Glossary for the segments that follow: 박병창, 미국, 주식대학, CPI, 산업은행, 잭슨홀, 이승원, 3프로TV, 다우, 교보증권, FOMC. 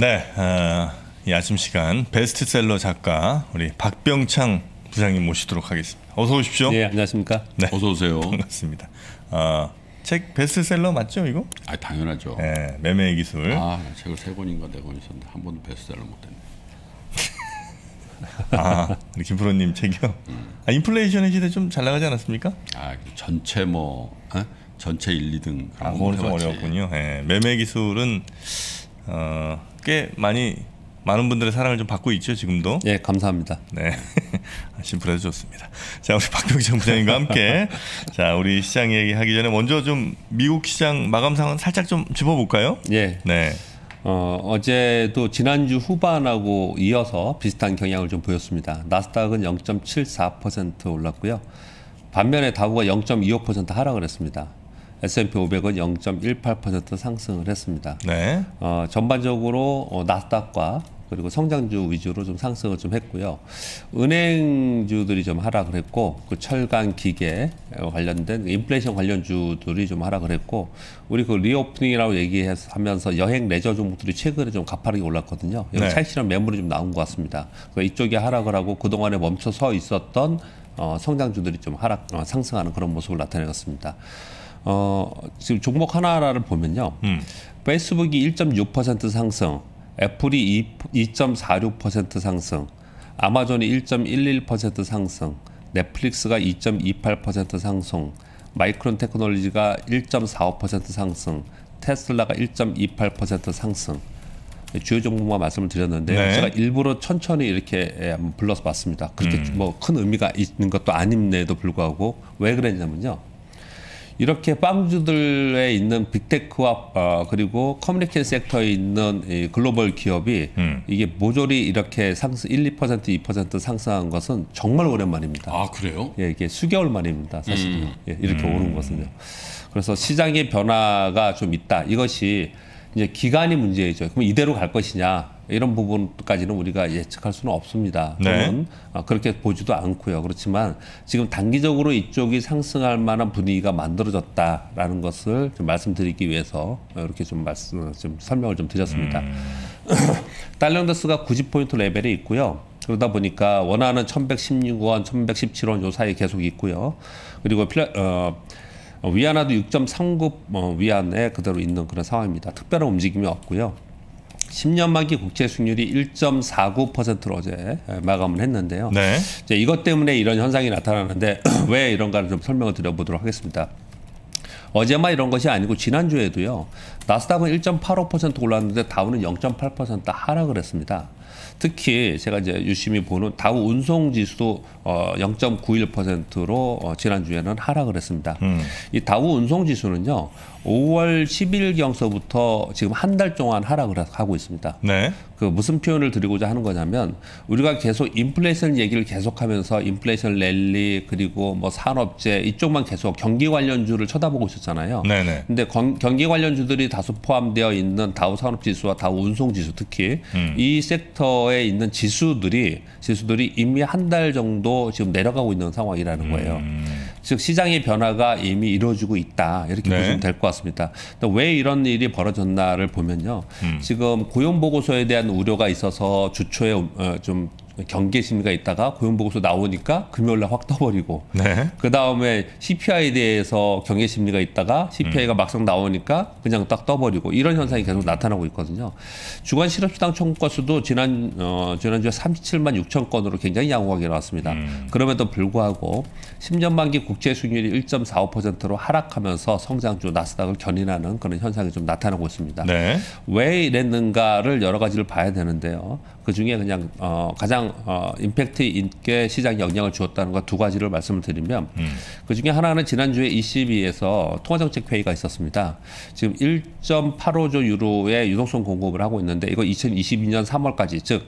네, 이 아침 시간 베스트셀러 작가 우리 박병창 부장님 모시도록 하겠습니다. 어서 오십시오. 네, 안녕하십니까. 네, 어서 오세요. 반갑습니다. 책 베스트셀러 맞죠 이거? 아, 당연하죠. 네, 매매의 기술. 아, 책을 3권인가 4권 있었는데 한 번도 베스트셀러 못했네. 아, 우리 김프로님 책이요? 아, 인플레이션의 시대 좀 잘 나가지 않았습니까? 아, 전체 뭐 전체 1, 2등. 아, 그건 좀 어려웠군요. 네, 매매 기술은 꽤 많은 분들의 사랑을 좀 받고 있죠 지금도. 예, 감사합니다. 네, 심플해서 좋습니다. 자, 우리 박병창 부장님과 함께 자, 우리 시장 얘기하기 전에 먼저 좀 미국 시장 마감 상황 살짝 좀 짚어볼까요? 예. 네. 어제도 지난주 후반하고 이어서 비슷한 경향을 좀 보였습니다. 나스닥은 0.74% 올랐고요. 반면에 다우가 0.25% 하락을 했습니다. S&P 500은 0.18% 상승을 했습니다. 네. 전반적으로 나스닥과 그리고 성장주 위주로 좀 상승을 좀 했고요. 은행주들이 좀 하락을 했고, 그 철강 기계 관련된 인플레이션 관련주들이 좀 하락을 했고, 우리 그 리오프닝이라고 얘기하면서 여행 레저 종목들이 최근에 좀 가파르게 올랐거든요. 여기 네. 찰실한 매물이 좀 나온 것 같습니다. 이쪽이 하락을 하고 그동안에 멈춰 서 있었던 성장주들이 좀 상승하는 그런 모습을 나타내었습니다. 지금 종목 하나를 보면요. 페이스북이 1.6% 상승, 애플이 2.46% 상승, 아마존이 1.11% 상승, 넷플릭스가 2.28% 상승, 마이크론 테크놀로지가 1.45% 상승, 테슬라가 1.28% 상승. 주요 종목만 말씀을 드렸는데 네. 제가 일부러 천천히 이렇게 한번 불러서 봤습니다. 그렇게 뭐 큰 의미가 있는 것도 아님에도 불구하고 왜 그랬냐면요. 이렇게 빵주들에 있는 빅테크와 그리고 커뮤니케이션 섹터에 있는 이 글로벌 기업이 이게 모조리 이렇게 상승 1, 2%, 2% 상승한 것은 정말 오랜만입니다. 아, 그래요? 예, 이게 수개월 만입니다, 사실은. 예, 이렇게 오른 것은요. 그래서 시장의 변화가 좀 있다. 이것이 이제 기간이 문제이죠. 그럼 이대로 갈 것이냐? 이런 부분까지는 우리가 예측할 수는 없습니다. 저는 네. 그렇게 보지도 않고요. 그렇지만 지금 단기적으로 이쪽이 상승할 만한 분위기가 만들어졌다라는 것을 좀 말씀드리기 위해서 이렇게 좀 설명을 좀 드렸습니다. 달러인덱스가 90포인트 레벨에 있고요. 그러다 보니까 원하는 1116원, 1117원 요 사이 계속 있고요. 그리고 위안화도 6.39 위안에 그대로 있는 그런 상황입니다. 특별한 움직임이 없고요. 10년 만기 국채 수익률이 1.49%로 어제 마감을 했는데요. 네. 이제 이것 때문에 이런 현상이 나타나는데 왜 이런가를 좀 설명을 드려보도록 하겠습니다. 어제만 이런 것이 아니고 지난주에도요. 나스닥은 1.85% 올랐는데 다우는 0.8% 하락을 했습니다. 특히 제가 이제 유심히 보는 다우 운송지수도 0.91%로 지난주에는 하락을 했습니다. 이 다우 운송지수는요. 5월 10일경서부터 지금 한 달 동안 하락을 하고 있습니다. 네. 그 무슨 표현을 드리고자 하는 거냐면 우리가 계속 인플레이션 얘기를 계속하면서 인플레이션 랠리 그리고 뭐 산업재 이쪽만 계속 경기 관련주를 쳐다보고 있었잖아요. 네네. 근데 경기 관련주들이 다수 포함되어 있는 다우 산업지수와 다우 운송지수 특히 이 섹터에 있는 지수들이 이미 한 달 정도 지금 내려가고 있는 상황이라는 거예요. 즉 시장의 변화가 이미 이루어지고 있다 이렇게 네. 보시면 될 것 같습니다. 왜 이런 일이 벌어졌나를 보면요. 지금 고용보고서에 대한 우려가 있어서 주초에 좀 경계심리가 있다가 고용보고서 나오니까 금요일날 확 떠버리고 네. 그다음에 CPI에 대해서 경계심리가 있다가 CPI가 막상 나오니까 그냥 딱 떠버리고 이런 현상이 계속 나타나고 있거든요. 주간 실업수당 청구건수도 지난주에 37만 6천 건으로 굉장히 양호하게 나왔습니다. 그럼에도 불구하고 10년 만기 국채 수익률이 1.45%로 하락하면서 성장주 나스닥을 견인하는 그런 현상이 좀 나타나고 있습니다. 네. 왜 이랬는가를 여러 가지를 봐야 되는데요. 그중에 그냥 가장 임팩트 있게 시장에 영향을 주었다는 것 두 가지를 말씀을 드리면 그중에 하나는 지난주에 ECB에서 통화정책 회의가 있었습니다. 지금 1.85조 유로의 유동성 공급을 하고 있는데 이거 2022년 3월까지 즉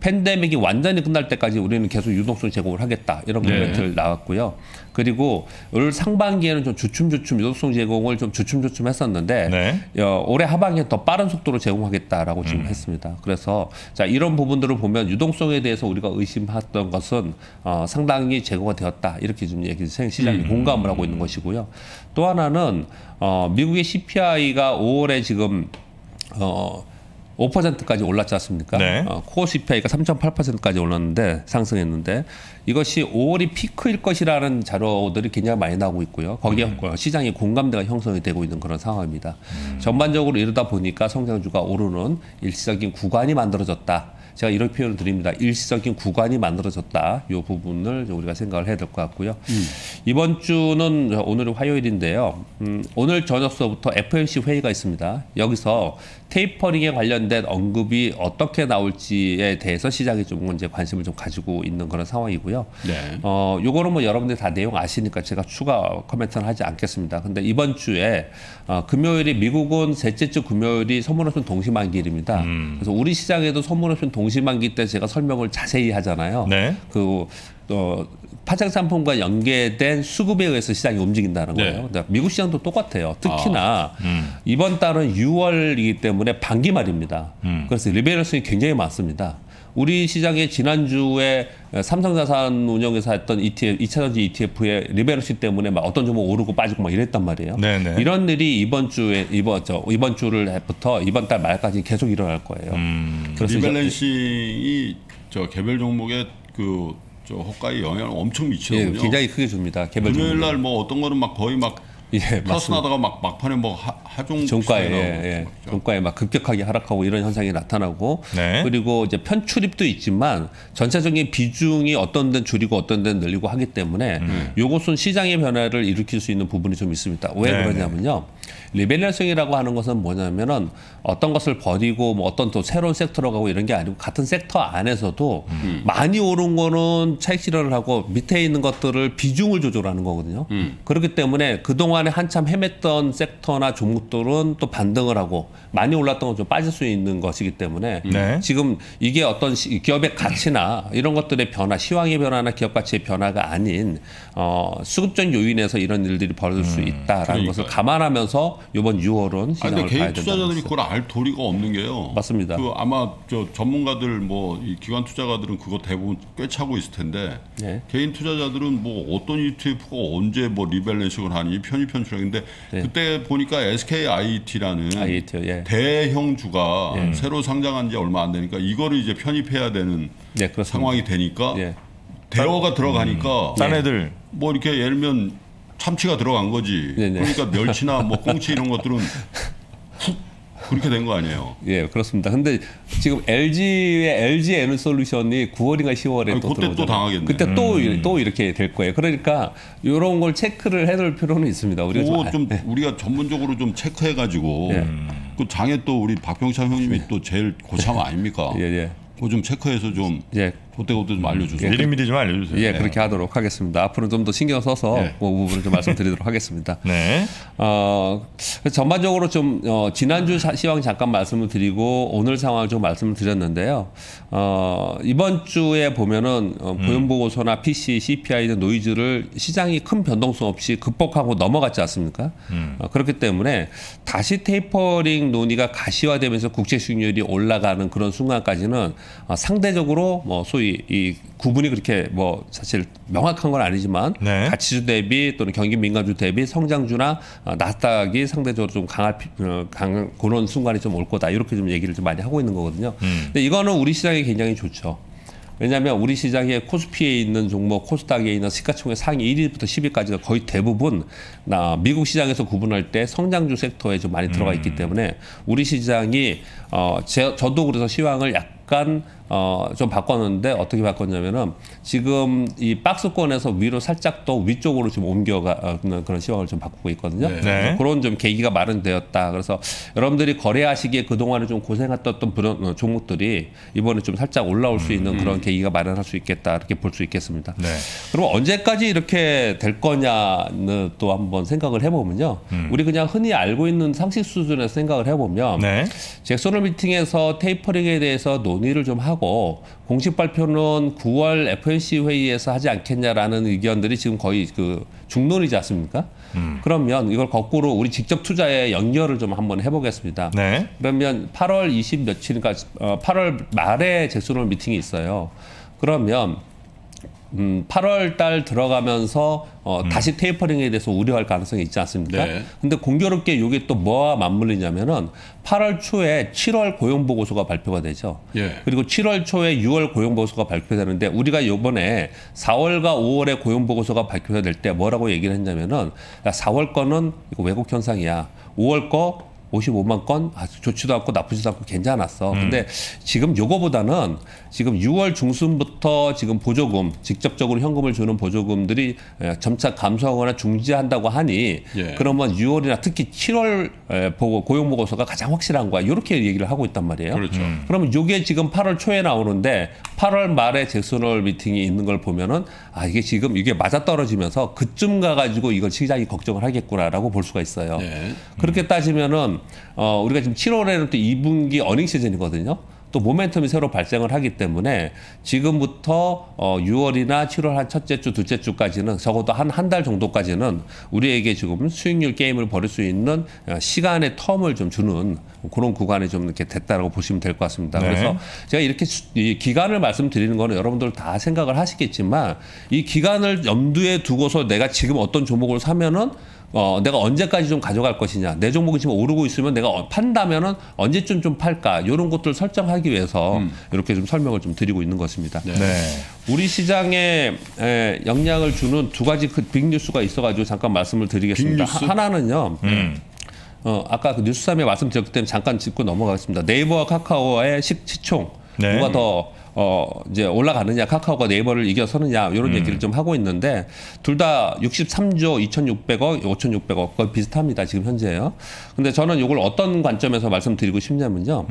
팬데믹이 완전히 끝날 때까지 우리는 계속 유동성 제공을 하겠다 이런 멘트를 네. 나왔고요. 그리고 올 상반기에는 좀 주춤주춤 유동성 제공을 좀 주춤주춤 했었는데 네. 올해 하반기에 더 빠른 속도로 제공하겠다라고 지금 했습니다. 그래서 자 이런 부분들을 보면 유동성에 대해서 우리가 의심했던 것은 상당히 제거가 되었다 이렇게 지금 시장이 공감을 하고 있는 것이고요. 또 하나는 미국의 CPI가 5월에 지금 5%까지 올랐지 않습니까? 네. 코어 CPI가 3.8%까지 올랐는데 상승했는데 이것이 5월이 피크일 것이라는 자료들이 굉장히 많이 나오고 있고요. 거기에 시장의 공감대가 형성이 되고 있는 그런 상황입니다. 전반적으로 이러다 보니까 성장주가 오르는 일시적인 구간이 만들어졌다. 제가 이런 표현을 드립니다. 일시적인 구간이 만들어졌다. 이 부분을 우리가 생각을 해야 될 것 같고요. 이번 주는 오늘이 화요일인데요. 오늘 저녁서부터 FOMC 회의가 있습니다. 여기서 테이퍼링에 관련된 언급이 어떻게 나올지에 대해서 시장이 좀 이제 관심을 좀 가지고 있는 그런 상황이고요. 네. 요거는 뭐 여러분들 다 내용 아시니까 제가 추가 코멘트는 하지 않겠습니다. 근데 이번 주에 금요일이 미국은 셋째 주 금요일이 선물옵션 동시만기일입니다. 그래서 우리 시장에도 선물옵션 동시만기 때 제가 설명을 자세히 하잖아요. 네. 파생상품과 연계된 수급에 의해서 시장이 움직인다는 거예요. 네. 미국 시장도 똑같아요. 특히나 이번 달은 6월이기 때문에 반기 말입니다. 그래서 리밸런싱이 굉장히 많습니다. 우리 시장에 지난주에 삼성자산운용에서 했던 ETF, 2차전지 ETF의 리밸런싱 때문에 막 어떤 종목 오르고 빠지고 막 이랬단 말이에요. 네네. 이런 일이 이번 주를부터 이번 달 말까지 계속 일어날 거예요. 그래서 리밸런싱이 저 개별 종목의 그 저 호가에 영향을 엄청 미치거든요. 예, 굉장히 크게 줍니다. 개별 종목. 금요일 날 뭐 어떤 거는 막 거의 막 예, 파순하다가 막판에 뭐 하종 종가에 막 급격하게 하락하고 이런 현상이 나타나고 네. 그리고 이제 편출입도 있지만 전체적인 비중이 어떤 데는 줄이고 어떤 데는 늘리고 하기 때문에 요것은 시장의 변화를 일으킬 수 있는 부분이 좀 있습니다. 왜 네. 그러냐면요. 리밸런싱이라고 하는 것은 뭐냐면은 어떤 것을 버리고 뭐 어떤 또 새로운 섹터로 가고 이런 게 아니고 같은 섹터 안에서도 많이 오른 거는 차익 실현을 하고 밑에 있는 것들을 비중을 조절하는 거거든요. 그렇기 때문에 그동안에 한참 헤맸던 섹터나 종목들은 또 반등을 하고 많이 올랐던 건 좀 빠질 수 있는 것이기 때문에 네. 지금 이게 어떤 기업의 가치나 이런 것들의 변화, 시황의 변화나 기업 가치의 변화가 아닌 수급적 요인에서 이런 일들이 벌어질 수 있다라는 그러니까요. 것을 감안하면서 이번 6월은 시장을 봐야 된다. 개인 투자자들이 그걸 알 도리가 없는 게요. 맞습니다. 그 아마 저 전문가들 뭐 이 기관 투자가들은 그거 대부분 꿰차고 있을 텐데 네. 개인 투자자들은 뭐 어떤 ETF가 언제 뭐 리밸런싱을 하니 편출인데 네. 그때 보니까 SKIET라는 예. 대형주가 예. 새로 상장한 지 얼마 안 되니까 이거를 이제 편입해야 되는 네, 상황이 되니까 예. 대어가 들어가니까 딴 애들 뭐 이렇게 예를 들면 참치가 들어간 거지. 네네. 그러니까 멸치나 뭐 꽁치 이런 것들은 훅 그렇게 된 거 아니에요. 예, 그렇습니다. 근데 지금 LG 에너솔루션이 9월인가 10월에 또 그때 또 당하겠네. 그때 또 이렇게 될 거예요. 그러니까 이런 걸 체크를 해둘 필요는 있습니다. 우리가 좀 우리가 전문적으로 좀 체크해 가지고 예. 그 장에 또 우리 박병창 형님이 예. 또 제일 고참 아닙니까? 예, 예. 그거 좀 체크해서 좀 예. 그때 좀 알려주세요. 미리미리 좀 알려주세요. 예, 그렇게 하도록 하겠습니다. 앞으로 좀 더 신경 써서 네. 그 부분을 좀 말씀드리도록 하겠습니다. 네. 전반적으로 좀 지난주 시황 잠깐 말씀을 드리고 오늘 상황을 좀 말씀을 드렸는데요. 이번 주에 보면은 고용보고서나 PC, CPI 등 노이즈를 시장이 큰 변동성 없이 극복하고 넘어갔지 않습니까? 그렇기 때문에 다시 테이퍼링 논의가 가시화되면서 국채 수익률이 올라가는 그런 순간까지는 상대적으로 뭐 소위 이 구분이 그렇게 뭐 사실 명확한 건 아니지만 네. 가치주 대비 또는 경기 민감주 대비 성장주나 나스닥이 상대적으로 좀 강한 그런 순간이 좀 올 거다 이렇게 좀 얘기를 좀 많이 하고 있는 거거든요. 근데 이거는 우리 시장에 굉장히 좋죠. 왜냐하면 우리 시장에 코스피에 있는 종목, 코스닥에 있는 시가총액 상위 1위부터 10위까지가 거의 대부분 미국 시장에서 구분할 때 성장주 섹터에 좀 많이 들어가 있기 때문에 우리 시장이 저도 그래서 시황을 약간 좀 바꿨는데 어떻게 바꿨냐면은 지금 이 박스권에서 위로 살짝 더 위쪽으로 좀 옮겨가는 그런 시황을 좀 바꾸고 있거든요. 네. 그런 좀 계기가 마련되었다. 그래서 여러분들이 거래하시기에 그동안에 좀 고생했던 그런 종목들이 이번에 좀 살짝 올라올 수 있는 그런 계기가 마련할 수 있겠다 이렇게 볼 수 있겠습니다. 네. 그럼 언제까지 이렇게 될 거냐는 또 한번 생각을 해보면요. 우리 그냥 흔히 알고 있는 상식 수준에서 생각을 해보면 네. 잭슨홀 미팅에서 테이퍼링에 대해서 논의를 좀 하고 공식 발표는 9월 FOMC 회의에서 하지 않겠냐라는 의견들이 지금 거의 그 중론이지 않습니까? 그러면 이걸 거꾸로 우리 직접 투자에 연결을 좀 한번 해보겠습니다. 네. 그러면 8월 20 며칠인가 8월 말에 잭슨홀 미팅이 있어요. 그러면 8월 달 들어가면서 다시 테이퍼링에 대해서 우려할 가능성이 있지 않습니까? 네. 근데 공교롭게 이게 또 뭐와 맞물리냐면은 8월 초에 7월 고용보고서가 발표가 되죠. 예. 그리고 7월 초에 6월 고용보고서가 발표되는데 우리가 이번에 4월과 5월에 고용보고서가 발표가 될 때 뭐라고 얘기를 했냐면은 4월 거는 이거 왜곡 현상이야. 5월 거 55만 건 좋지도 않고 나쁘지도 않고 괜찮았어. 근데 지금 요거보다는 지금 6월 중순부터 지금 보조금, 직접적으로 현금을 주는 보조금들이 점차 감소하거나 중지한다고 하니 예. 그러면 6월이나 특히 7월 고용보고서가 가장 확실한 거야. 이렇게 얘기를 하고 있단 말이에요. 그렇죠. 그러면 요게 지금 8월 초에 나오는데 8월 말에 잭슨홀 미팅이 있는 걸 보면은 아, 이게 지금 이게 맞아떨어지면서 그쯤 가가지고 이걸 시장이 걱정을 하겠구나라고 볼 수가 있어요. 예. 그렇게 따지면은 우리가 지금 7월에는 또 2분기 어닝 시즌이거든요. 또 모멘텀이 새로 발생을 하기 때문에 지금부터 6월이나 7월 한 첫째 주, 둘째 주까지는 적어도 한 달 정도까지는 우리에게 지금 수익률 게임을 벌일 수 있는 시간의 텀을 좀 주는 그런 구간이 좀 이렇게 됐다라고 보시면 될 것 같습니다. 네. 그래서 제가 이렇게 이 기간을 말씀드리는 거는 여러분들 다 생각을 하시겠지만 이 기간을 염두에 두고서 내가 지금 어떤 종목을 사면은 내가 언제까지 좀 가져갈 것이냐, 내 종목이 지금 오르고 있으면 내가 판다면은 언제쯤 좀 팔까, 이런 것들을 설정하기 위해서 이렇게 좀 설명을 좀 드리고 있는 것입니다. 네. 우리 시장에 영향을 주는 두 가지 그 빅뉴스가 있어가지고 잠깐 말씀을 드리겠습니다. 하나는요. 아까 그 뉴스삼에 말씀드렸기 때문에 잠깐 짚고 넘어가겠습니다. 네이버와 카카오의 시총 네. 누가 더 이제 올라가느냐, 카카오가 네이버를 이겨서느냐, 이런 얘기를 좀 하고 있는데 둘 다 63조 2,600억, 5,600억 거의 비슷합니다. 지금 현재요. 근데 저는 이걸 어떤 관점에서 말씀드리고 싶냐면요.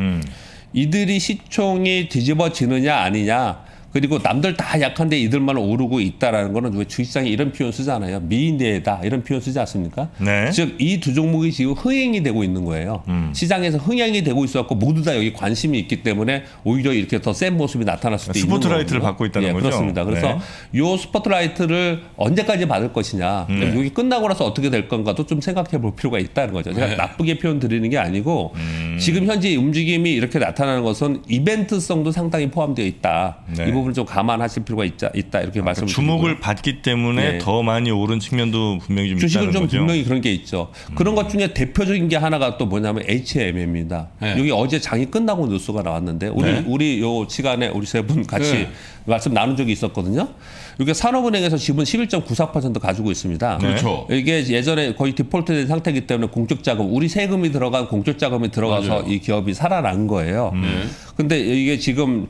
이들이 시총이 뒤집어지느냐 아니냐, 그리고 남들 다 약한데 이들만 오르고 있다라는 거는 왜 주식시장에 이런 표현 쓰잖아요. 미인대다 이런 표현 쓰지 않습니까? 네. 즉 이 두 종목이 지금 흥행이 되고 있는 거예요. 시장에서 흥행이 되고 있어갖고 모두 다 여기 관심이 있기 때문에 오히려 이렇게 더 센 모습이 나타날 수도 있는 거예요. 스포트라이트를 받고 있다는 거죠. 그렇습니다. 그래서 이 네. 스포트라이트를 언제까지 받을 것이냐, 여기 끝나고 나서 어떻게 될 건가도 좀 생각해 볼 필요가 있다는 거죠. 제가 나쁘게 표현 드리는 게 아니고 지금 현재 움직임이 이렇게 나타나는 것은 이벤트성도 상당히 포함되어 있다. 네. 이 부분 좀 감안하실 필요가 있다 이렇게 말씀을 드리고요. 주목을 받기 때문에 네. 더 많이 오른 측면도 분명히 좀 주식은 있다는 좀 거죠. 분명히 그런 게 있죠. 그런 것 중에 대표적인 게 하나가 또 뭐냐면 HMM입니다. 네. 여기 어제 장이 끝나고 뉴스가 나왔는데 우리 요 시간에 우리 세 분 같이 네. 말씀 나눈 적이 있었거든요. 이게 산업은행에서 지분 11.94% 가지고 있습니다. 그렇죠. 이게 예전에 거의 디폴트된 상태이기 때문에 공적자금, 우리 세금이 들어간 공적자금이 들어가서 맞아요. 이 기업이 살아난 거예요. 근데 이게 지금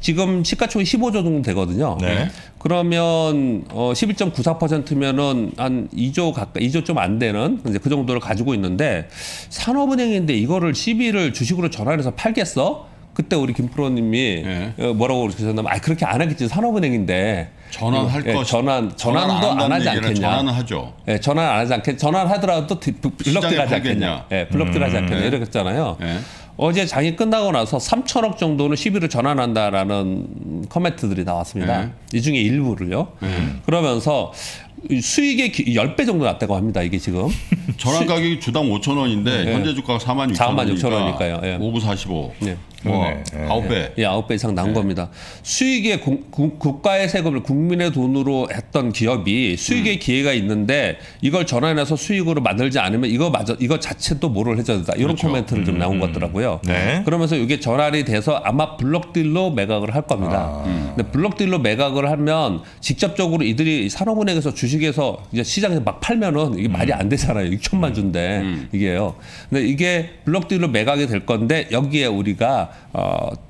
지금 시가총액 15조 정도 되거든요. 네. 그러면 11.94%면은 한 2조 가까이, 2조 좀 안 되는 이제 그 정도를 가지고 있는데 산업은행인데 이거를 11을 주식으로 전환해서 팔겠어? 그때 우리 김 프로님이 네. 뭐라고 그러셨냐면 아 그렇게 안 하겠지, 산업은행인데 전환할 거 전환도 안 하지 않겠냐, 전환하죠. 예, 전환 안 하지 않겠, 전환하더라도 블록들하지 않겠냐, 예, 블록들하지 않겠냐 이랬잖아요. 네. 어제 장이 끝나고 나서 3천억 정도는 11을 전환한다라는 커멘트들이 나왔습니다. 네. 이 중에 일부를요. 그러면서 수익의 10배 정도 났다고 합니다. 이게 지금 전환 가격이 주당 5,000원인데 네. 현재 주가가 46,000원이니까요. 예. 5부 45. 네. 와, 9배. 예, 9배 이상 난 네. 겁니다. 수익의 국가의 세금을 국민의 돈으로 했던 기업이 수익의 기회가 있는데 이걸 전환해서 수익으로 만들지 않으면 이거 자체도 뭐를 해줘야 된다. 이런 그렇죠. 코멘트를 좀 나온 것 같더라고요. 네. 그러면서 이게 전환이 돼서 아마 블록딜로 매각을 할 겁니다. 근데 블록딜로 매각을 하면 직접적으로 이들이 산업은행에서 주식에서 이제 시장에서 막 팔면은 이게 말이 안 되잖아요. 6천만 주인데 이게요. 근데 이게 블록딜로 매각이 될 건데 여기에 우리가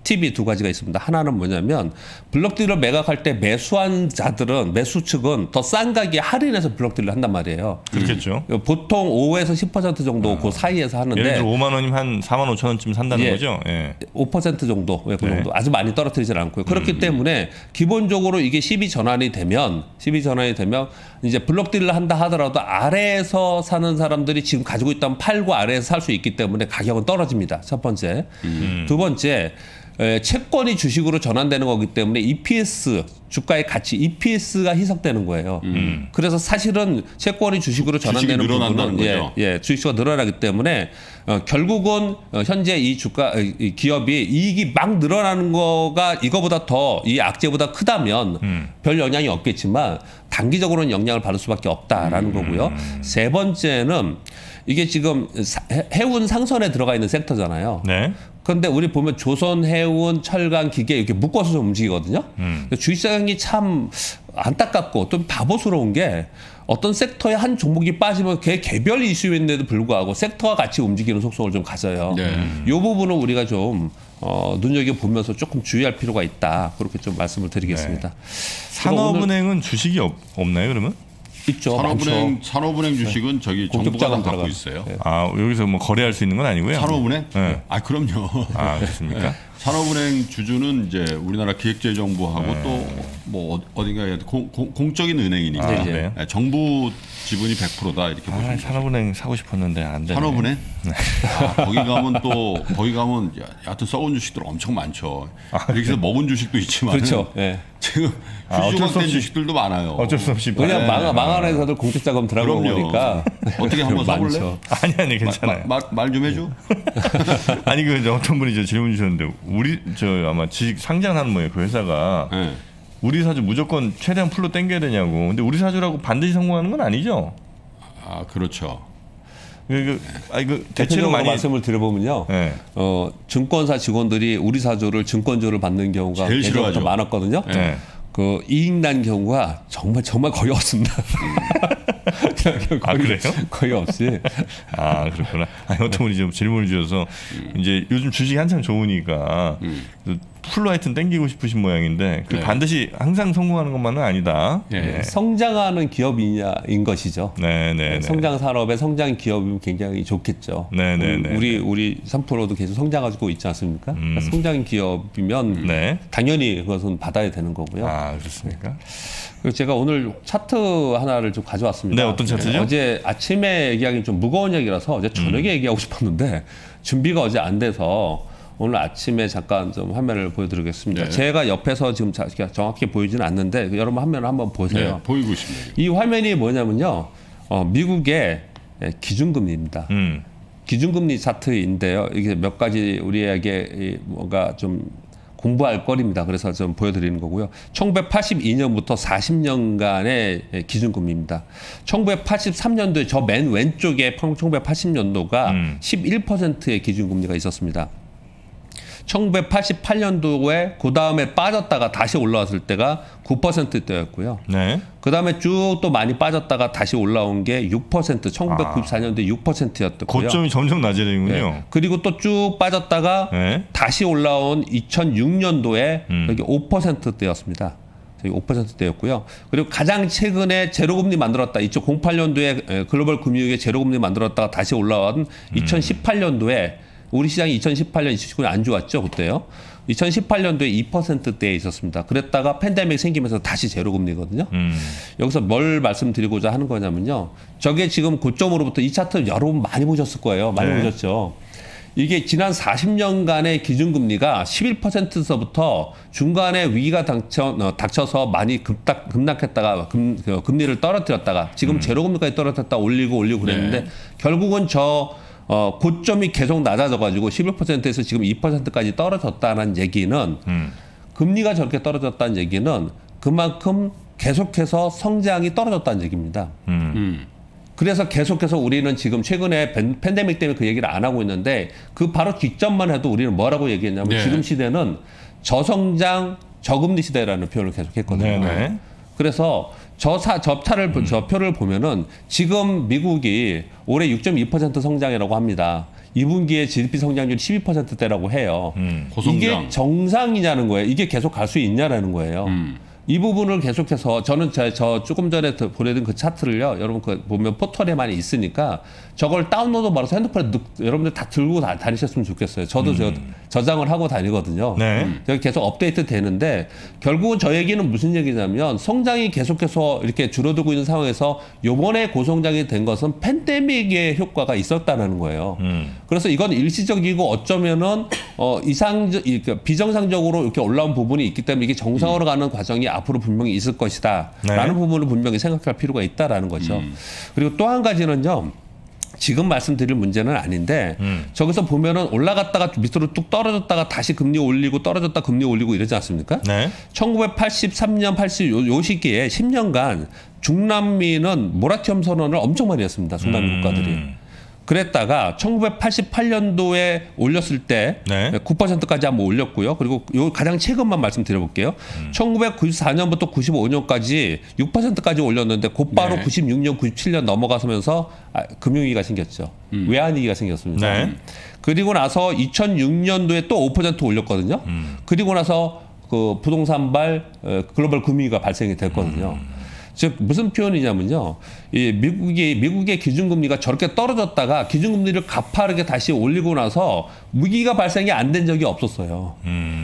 팁이 두 가지가 있습니다. 하나는 뭐냐면 블록딜러 매각할 때 매수한 자들은, 매수 측은 더 싼 가격에 할인해서 블록딜러 한단 말이에요. 그렇겠죠. 보통 5에서 10% 정도 그 사이에서 하는데 예를 들어 5만 원이면 한 4만 5천 원쯤 산다는 예, 거죠. 예. 5% 정도, 그 정도. 아주 많이 떨어뜨리진 않고요. 그렇기 때문에 기본적으로 이게 12 전환이 되면 이제 블록딜러 한다 하더라도 아래에서 사는 사람들이 지금 가지고 있다면 팔고 아래에서 살 수 있기 때문에 가격은 떨어집니다. 첫 번째. 두 번째, 채권이 주식으로 전환되는 거기 때문에 EPS, 주가의 가치, EPS가 희석되는 거예요. 그래서 사실은 채권이 주식으로 전환되는 부분은 주식수가 늘어나기 때문에 결국은 현재 이 주가 이 기업이 이익이 막 늘어나는 거가 이거보다 더 이 악재보다 크다면 별 영향이 없겠지만 단기적으로는 영향을 받을 수밖에 없다라는 거고요. 세 번째는 이게 지금 해운 상선에 들어가 있는 섹터잖아요. 네. 그런데 우리 보면 조선, 해운, 철강, 기계 이렇게 묶어서 좀 움직이거든요. 주식시장이 참 안타깝고 좀 바보스러운 게 어떤 섹터의 한 종목이 빠지면 걔 개별 이슈인데도 불구하고 섹터와 같이 움직이는 속성을 좀 가져요. 네. 이 부분은 우리가 좀 눈여겨보면서 조금 주의할 필요가 있다. 그렇게 좀 말씀을 드리겠습니다. 네. 산업은행은 주식이 없나요 그러면? 있죠. 산업은행 주식은 저기 정부가 다 갖고 있어요. 네. 아 여기서 뭐 거래할 수 있는 건 아니고요. 산업은행? 네. 아 그럼요. 아 그렇습니까? 네. 산업은행 주주는 이제 우리나라 기획재정부하고 네. 또 뭐 어딘가에 공적인 은행이니까 아, 네. 네. 정부 지분이 100%다 이렇게 보시면. 아, 산업은행 사고 싶었는데 안 되네. 산업은행? 네. 아, 거기 가면 여하튼 썩은 주식들 엄청 많죠. 아, 이렇게 해서 네. 먹은 주식도 있지만. 그렇죠. 네. 지금 주주방된 주식들도 많아요. 어쩔 수 없이 그냥 망한 회사들 공적 자금 들어가고 보니까 어떻게 한번 사볼래? 아니 괜찮아요. 말 좀 해줘. 아니 그 어떤 분이 저 질문 주셨는데 우리 저 아마 지식 상장하는 뭐예요 그 회사가 네. 우리 사주 무조건 최대한 풀로 당겨야 되냐고. 근데 우리 사주라고 반드시 성공하는 건 아니죠? 아 그렇죠. 대체로 많이 말씀을 드려보면요. 네. 증권사 직원들이 우리 사주를 증권주를 받는 경우가 예전부터 많았거든요. 네. 그 이익난 경우가 정말 거의 없습니다. 아 그래요? 거의 없이. 아 그렇구나. 아니, 어떤 분이 좀 질문을 주셔서 이제 요즘 주식이 한참 좋으니까 풀로 하여튼 땡기고 싶으신 모양인데 그 네. 반드시 항상 성공하는 것만은 아니다. 네. 네. 성장하는 기업이냐인 것이죠. 네, 네, 네. 성장 산업의 성장 기업이면 굉장히 좋겠죠. 네, 네, 네. 우리 3%도 계속 성장하고 있지 않습니까? 그러니까 성장 기업이면 네. 당연히 그것은 받아야 되는 거고요. 아 그렇습니까? 그리고 제가 오늘 차트 하나를 좀 가져왔습니다. 네, 어떤 차트죠? 어제 아침에 얘기하기 좀 무거운 얘기라서 어제 저녁에 얘기하고 싶었는데 준비가 어제 안 돼서. 오늘 아침에 잠깐 좀 화면을 보여드리겠습니다. 네. 제가 옆에서 지금 정확히 보이지는 않는데 여러분 화면을 한번 보세요. 네, 보이고 있습니다. 이 화면이 뭐냐면요. 미국의 기준금리입니다. 기준금리 차트인데요. 이게 몇 가지 우리에게 뭔가 좀 공부할 거리입니다. 그래서 좀 보여드리는 거고요. 1982년부터 40년간의 기준금리입니다. 1983년도에 저 맨 왼쪽에 1980년도가 11%의 기준금리가 있었습니다. 1988년도에 그 다음에 빠졌다가 다시 올라왔을 때가 9%대였고요. 네. 그 다음에 쭉 또 많이 빠졌다가 다시 올라온 게 6%, 1994년도에 6%였고요. 고점이 점점 낮아지는군요. 네. 그리고 또 쭉 빠졌다가 네. 다시 올라온 2006년도에 여기 5%대였습니다. 5%대였고요. 그리고 가장 최근에 제로금리 만들었다. 이쪽 08년도에 글로벌 금융위기에 제로금리 만들었다가 다시 올라온 2018년도에 우리 시장이 2018년, 2019년 안 좋았죠, 그때요. 2018년도에 2%대에 있었습니다. 그랬다가 팬데믹 생기면서 다시 제로금리거든요. 여기서 뭘 말씀드리고자 하는 거냐면요. 저게 지금 고점으로부터 이 차트 여러분 많이 보셨을 거예요. 많이 네. 보셨죠. 이게 지난 40년간의 기준금리가 11%서부터 중간에 위기가 닥쳐서 많이 급락했다가 금리를 떨어뜨렸다가 지금 제로금리까지 떨어뜨렸다가 올리고 그랬는데 네. 결국은 고점이 계속 낮아져가지고 11%에서 지금 2%까지 떨어졌다는 얘기는 금리가 저렇게 떨어졌다는 얘기는 그만큼 계속해서 성장이 떨어졌다는 얘기입니다. 그래서 계속해서 우리는 지금 최근에 팬데믹 때문에 그 얘기를 안 하고 있는데 그 바로 직전만 해도 우리는 뭐라고 얘기했냐면 네. 지금 시대는 저성장, 저금리 시대라는 표현을 계속했거든요. 네네. 그래서 저 표를 보면은 지금 미국이 올해 6.2% 성장이라고 합니다. 2분기에 GDP 성장률이 12%대라고 해요. 고성장. 이게 정상이냐는 거예요. 이게 계속 갈 수 있냐라는 거예요. 이 부분을 계속해서 저는 저 조금 전에 보내드린 그 차트를요. 여러분 그 보면 포털에 많이 있으니까 저걸 다운로드 받아서 핸드폰에 여러분들 다 들고 다니셨으면 좋겠어요. 저도 저장을 하고 다니거든요. 네. 계속 업데이트 되는데 결국은 저 얘기는 무슨 얘기냐면 성장이 계속해서 이렇게 줄어들고 있는 상황에서 요번에 고성장이 된 것은 팬데믹의 효과가 있었다라는 거예요. 그래서 이건 일시적이고 어쩌면은 비정상적으로 이렇게 올라온 부분이 있기 때문에 이게 정상으로 가는 과정이 앞으로 분명히 있을 것이다. 네. 라는 부분을 분명히 생각할 필요가 있다라는 거죠. 그리고 또 한 가지는요. 지금 말씀드릴 문제는 아닌데 저기서 보면은 올라갔다가 밑으로 뚝 떨어졌다가 다시 금리 올리고 떨어졌다 금리 올리고 이러지 않습니까? 네. 1983년, 80 요 시기에 10년간 중남미는 모라티엄 선언을 엄청 많이 했습니다. 중남미 국가들이. 그랬다가 1988년도에 올렸을 때 네. 9%까지 한번 올렸고요. 그리고 요 가장 최근만 말씀드려볼게요. 1994년부터 95년까지 6%까지 올렸는데 곧바로 네. 96년, 97년 넘어가서면서 금융위기가 생겼죠. 외환위기가 생겼습니다. 네. 그리고 나서 2006년도에 또 5% 올렸거든요. 그리고 나서 그 부동산발 글로벌 금융위기가 발생이 됐거든요. 즉 무슨 표현이냐면요. 이 미국의 기준금리가 저렇게 떨어졌다가 기준금리를 가파르게 다시 올리고 나서 위기가 발생이 안 된 적이 없었어요.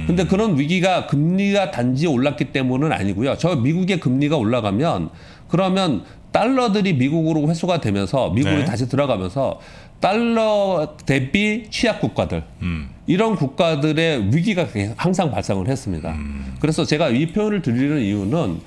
근데 그런 위기가 금리가 단지 올랐기 때문은 아니고요. 저 미국의 금리가 올라가면 그러면 달러들이 미국으로 회수가 되면서 미국으로 네. 다시 들어가면서 달러 대비 취약 국가들 이런 국가들의 위기가 항상 발생을 했습니다. 그래서 제가 이 표현을 드리는 이유는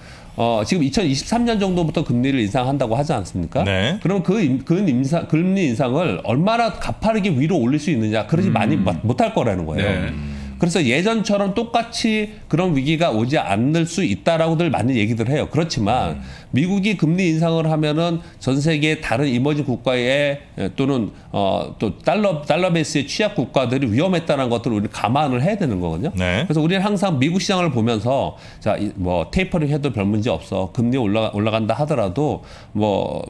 지금 2023년 정도부터 금리를 인상한다고 하지 않습니까? 네. 그럼 금리 인상을 얼마나 가파르게 위로 올릴 수 있느냐, 그러지 많이 못할 거라는 거예요. 네. 그래서 예전처럼 똑같이 그런 위기가 오지 않을 수 있다라고들 많이 얘기들 해요. 그렇지만 미국이 금리 인상을 하면은 전 세계 다른 이머징 국가에 또는 또 달러 베이스의 취약 국가들이 위험했다는 것들을 우리 감안을 해야 되는 거거든요. 네. 그래서 우리는 항상 미국 시장을 보면서 자, 뭐 테이퍼링 해도 별 문제 없어. 금리 올라간다 하더라도 뭐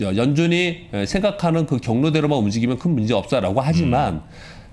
연준이 생각하는 그 경로대로만 움직이면 큰 문제 없어라고 하지만.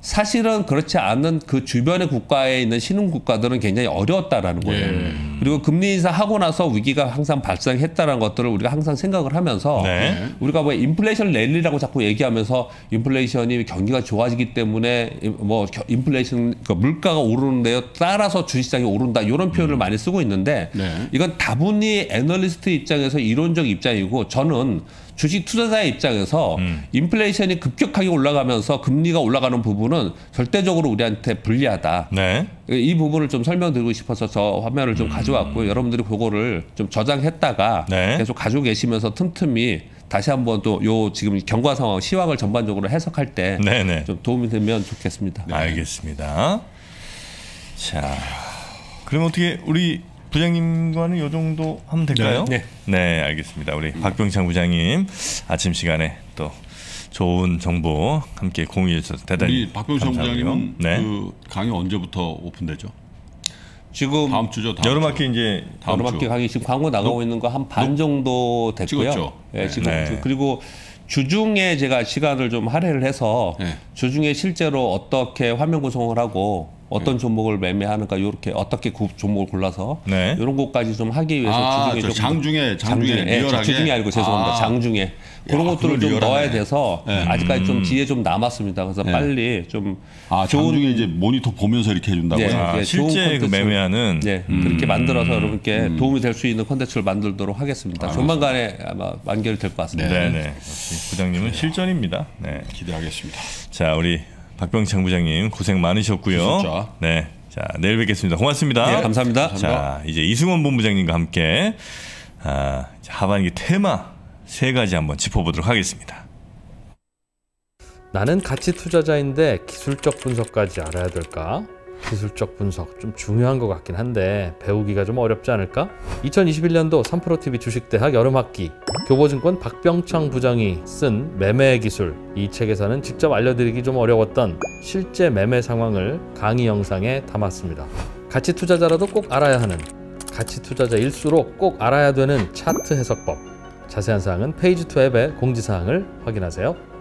사실은 그렇지 않은 그 주변의 국가에 있는 신흥 국가들은 굉장히 어려웠다라는 거예요. 예. 그리고 금리 인상하고 나서 위기가 항상 발생했다라는 것들을 우리가 항상 생각을 하면서 네. 우리가 뭐 인플레이션 랠리라고 자꾸 얘기하면서 인플레이션이 경기가 좋아지기 때문에 뭐 인플레이션 그러니까 물가가 오르는데요. 따라서 주식시장이 오른다. 이런 표현을 많이 쓰고 있는데 네. 이건 다분히 애널리스트 입장에서 이론적 입장이고 저는 주식 투자자의 입장에서 인플레이션이 급격하게 올라가면서 금리가 올라가는 부분은 절대적으로 우리한테 불리하다. 네. 이 부분을 좀 설명드리고 싶어서 저 화면을 좀 가져왔고요. 여러분들이 그거를 좀 저장했다가 네. 계속 가지고 계시면서 틈틈이 다시 한번 또 요 지금 경과 상황, 시황을 전반적으로 해석할 때 좀 도움이 되면 좋겠습니다. 네. 알겠습니다. 자, 그럼 어떻게 우리 부장님과는 요 정도 하면 될까요? 네. 네, 알겠습니다. 우리 박병창 부장님 아침 시간에 또 좋은 정보 함께 공유해 주셔서 대단히 감사합니다. 박병창 부장님은 네. 그 강의 언제부터 오픈되죠? 지금 다음 주죠. 여름학기 이제 여름학기 강의 지금 광고 나가고 있는 거 한 반 정도 됐고요. 찍었죠. 네, 지금 네. 그리고 주중에 제가 시간을 좀 할애를 해서 네. 주중에 실제로 어떻게 화면 구성을 하고 어떤 종목을 매매하는가 이렇게 어떻게 종목을 골라서 네. 이런 것까지 좀 하기 위해서 주중에 장중에 리얼하게 주중에 알고 죄송합니다 장중에 그런 것들을 좀 리얼하네. 넣어야 돼서 아직까지 좀 뒤에 좀 남았습니다. 그래서 네. 빨리 좀 장중에 이제 모니터 보면서 이렇게 해준다고요. 네. 실제 그 매매하는 네. 그렇게 만들어서 여러분께 도움이 될 수 있는 콘텐츠를 만들도록 하겠습니다. 조만간에 아마 완결이 될 것 같습니다. 네네 네. 부장님은 실전입니다. 네. 기대하겠습니다. 자 우리. 박병창 부장님 고생 많으셨고요. 진짜. 네, 자 내일 뵙겠습니다. 고맙습니다. 네, 감사합니다. 감사합니다. 자 이제 이승원 본부장님과 함께 하반기 테마 3가지 한번 짚어보도록 하겠습니다. 나는 가치 투자자인데 기술적 분석까지 알아야 될까? 기술적 분석 좀 중요한 것 같긴 한데 배우기가 좀 어렵지 않을까? 2021년도 3프로TV 주식대학 여름학기 교보증권 박병창 부장이 쓴 매매의 기술 이 책에서는 직접 알려드리기 좀 어려웠던 실제 매매 상황을 강의 영상에 담았습니다. 가치 투자자라도 꼭 알아야 하는 가치 투자자일수록 꼭 알아야 되는 차트 해석법 자세한 사항은 페이지2 앱의 공지사항을 확인하세요.